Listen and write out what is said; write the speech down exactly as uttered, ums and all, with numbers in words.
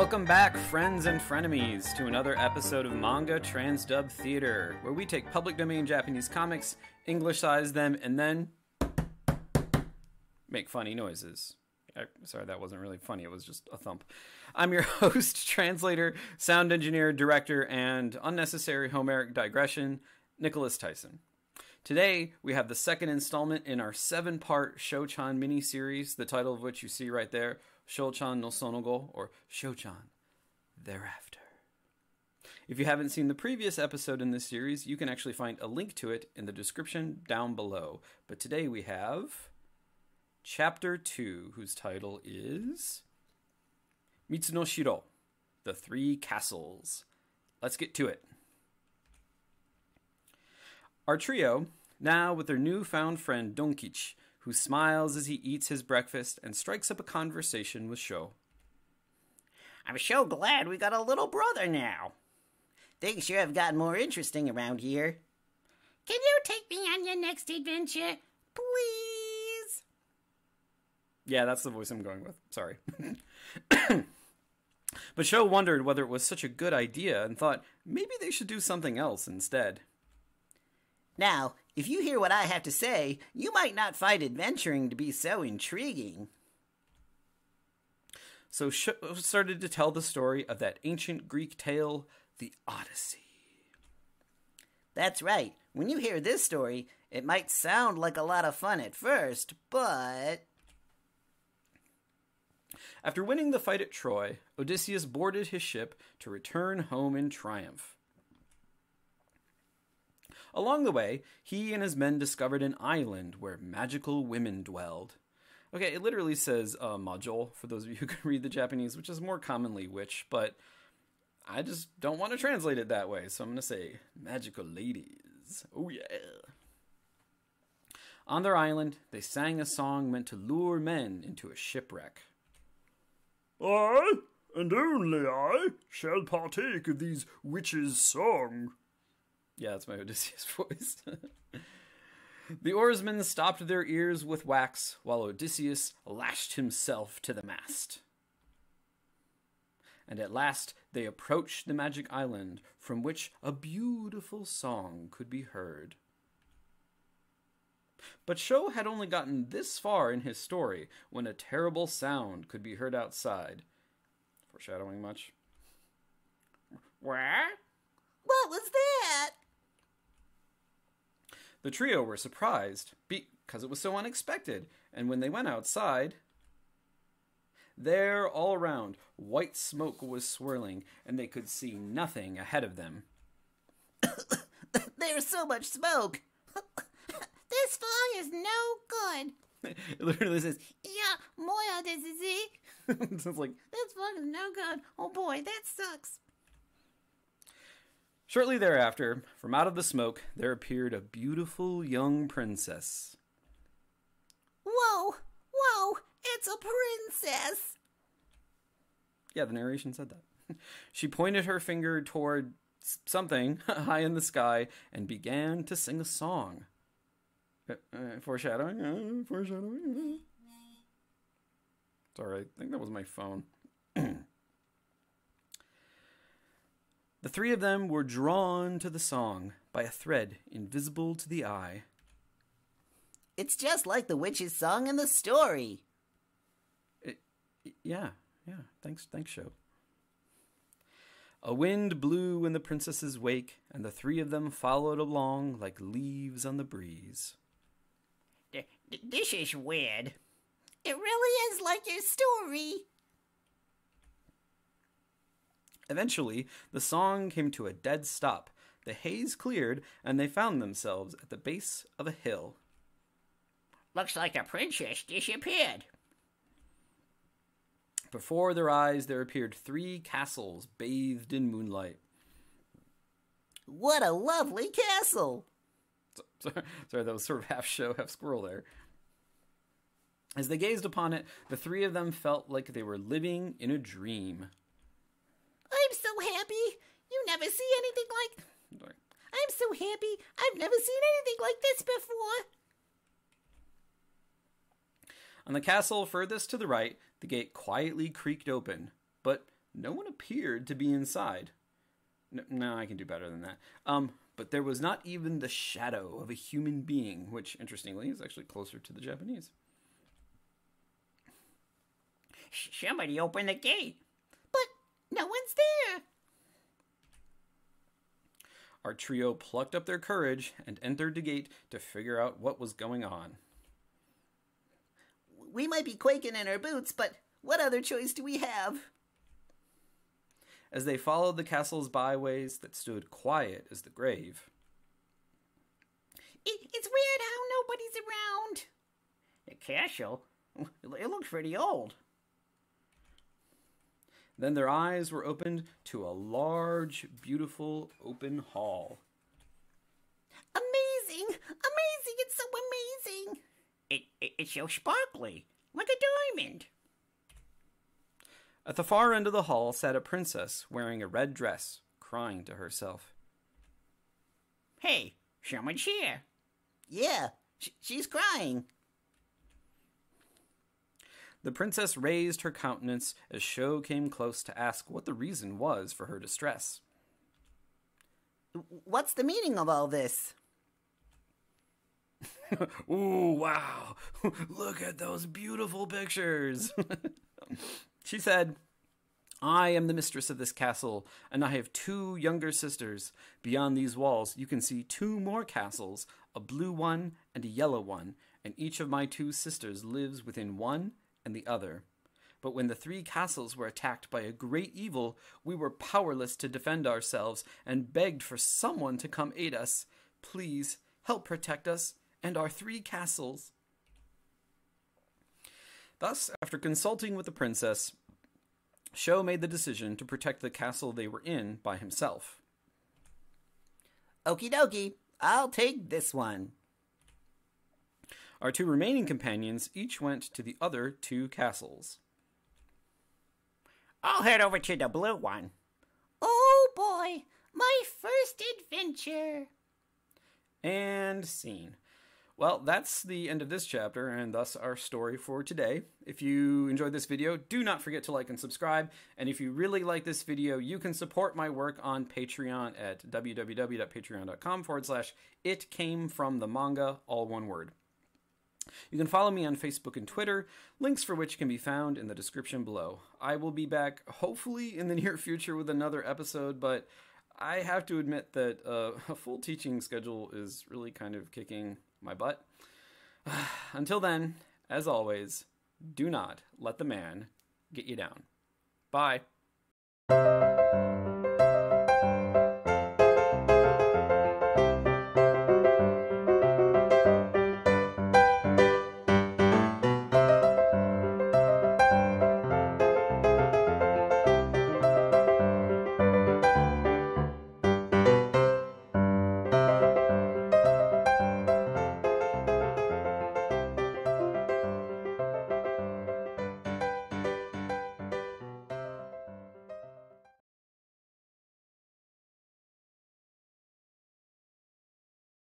Welcome back, friends and frenemies, to another episode of Manga Transdub Theater, where we take public domain Japanese comics, Englishsize them, and then make funny noises. Sorry, that wasn't really funny. It was just a thump. I'm your host, translator, sound engineer, director, and unnecessary Homeric digression, Nicholas Theisen. Today, we have the second installment in our seven-part Shochanmini series, the title of which you see right there, Sho-chan no sonogo, or Sho-chan, thereafter. If you haven't seen the previous episode in this series, you can actually find a link to it in the description down below. But today we have Chapter two, whose title is Mitsu no Shiro, The Three Castles. Let's get to it. Our trio, now with their newfound friend Donkichi, who smiles as he eats his breakfast and strikes up a conversation with Sho. I'm so glad we got a little brother now. Things sure have gotten more interesting around here. Can you take me on your next adventure, please? Yeah, that's the voice I'm going with. Sorry. But Sho wondered whether it was such a good idea and thought maybe they should do something else instead. Now, if you hear what I have to say, you might not find adventuring to be so intriguing. So Sho started to tell the story of that ancient Greek tale, the Odyssey. That's right. When you hear this story, it might sound like a lot of fun at first, but... After winning the fight at Troy, Odysseus boarded his ship to return home in triumph. Along the way, he and his men discovered an island where magical women dwelled. Okay, it literally says uh, majol, for those of you who can read the Japanese, which is more commonly witch, but I just don't want to translate it that way, so I'm going to say magical ladies. Oh yeah. On their island, they sang a song meant to lure men into a shipwreck. I, and only I, shall partake of these witches' song. Yeah, that's my Odysseus voice. The oarsmen stopped their ears with wax while Odysseus lashed himself to the mast. And at last they approached the magic island from which a beautiful song could be heard. But Sho had only gotten this far in his story when a terrible sound could be heard outside. Foreshadowing much? Where? What was that? The trio were surprised because it was so unexpected, and when they went outside, there all around, white smoke was swirling, and they could see nothing ahead of them. There's so much smoke! This fog is no good! It literally says, yeah, moya desisi. It sounds like, this fog is no good. Oh boy, that sucks. Shortly thereafter, from out of the smoke, there appeared a beautiful young princess. Whoa! Whoa! It's a princess! Yeah, the narration said that. She pointed her finger toward something high in the sky and began to sing a song. Uh, uh, foreshadowing? Uh, foreshadowing? Sorry, I think that was my phone. The three of them were drawn to the song by a thread invisible to the eye. It's just like the witch's song in the story. It, yeah, yeah. Thanks, thanks, Sho. A wind blew in the princess's wake, and the three of them followed along like leaves on the breeze. D- this is weird. It really is like your story. Eventually, the song came to a dead stop. The haze cleared, and they found themselves at the base of a hill. Looks like the princess disappeared. Before their eyes, there appeared three castles bathed in moonlight. What a lovely castle! Sorry, sorry that was sort of half Sho, half squirrel there. As they gazed upon it, the three of them felt like they were living in a dream. I'm so happy. You never see anything like... Sorry. I'm so happy. I've never seen anything like this before. On the castle furthest to the right, the gate quietly creaked open, but No one appeared to be inside. No, no, I can do better than that. Um, but there was not even the shadow of a human being, which, interestingly, is actually closer to the Japanese. Somebody open the gate. But no one's there. Our trio plucked up their courage and entered the gate to figure out what was going on. We might be quaking in our boots, but what other choice do we have? As they followed the castle's byways that stood quiet as the grave. It, it's weird how nobody's around. The castle? It looks pretty old. Then their eyes were opened to a large, beautiful, open hall. Amazing! Amazing! It's so amazing! It, it, it's so sparkly, like a diamond. At the far end of the hall sat a princess wearing a red dress, crying to herself. Hey, someone's here. Yeah, sh she's crying. The princess raised her countenance as Sho came close to ask what the reason was for her distress. What's the meaning of all this? Ooh, wow. Look at those beautiful pictures. She said, I am the mistress of this castle, and I have two younger sisters. Beyond these walls, you can see two more castles, a blue one and a yellow one, and each of my two sisters lives within one and the other. But when the three castles were attacked by a great evil, we were powerless to defend ourselves and begged for someone to come aid us. Please help protect us and our three castles. Thus, after consulting with the princess, Sho made the decision to protect the castle they were in by himself. Okie dokie, I'll take this one. Our two remaining companions each went to the other two castles. I'll head over to the blue one. Oh boy, my first adventure. And scene. Well, that's the end of this chapter, and thus our story for today. If you enjoyed this video, do not forget to like and subscribe. And if you really like this video, you can support my work on Patreon at www.patreon.com forward slash It Came From The Manga, all one word. You can follow me on Facebook and Twitter, links for which can be found in the description below. I will be back, hopefully, in the near future with another episode, but I have to admit that uh, a full teaching schedule is really kind of kicking my butt. Until then, as always, do not let the man get you down. Bye.